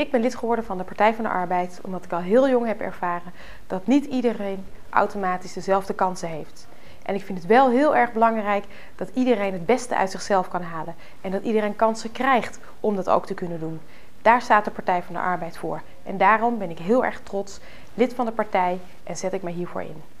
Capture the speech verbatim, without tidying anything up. Ik ben lid geworden van de Partij van de Arbeid omdat ik al heel jong heb ervaren dat niet iedereen automatisch dezelfde kansen heeft. En ik vind het wel heel erg belangrijk dat iedereen het beste uit zichzelf kan halen. En dat iedereen kansen krijgt om dat ook te kunnen doen. Daar staat de Partij van de Arbeid voor. En daarom ben ik heel erg trots lid van de partij en zet ik mij hiervoor in.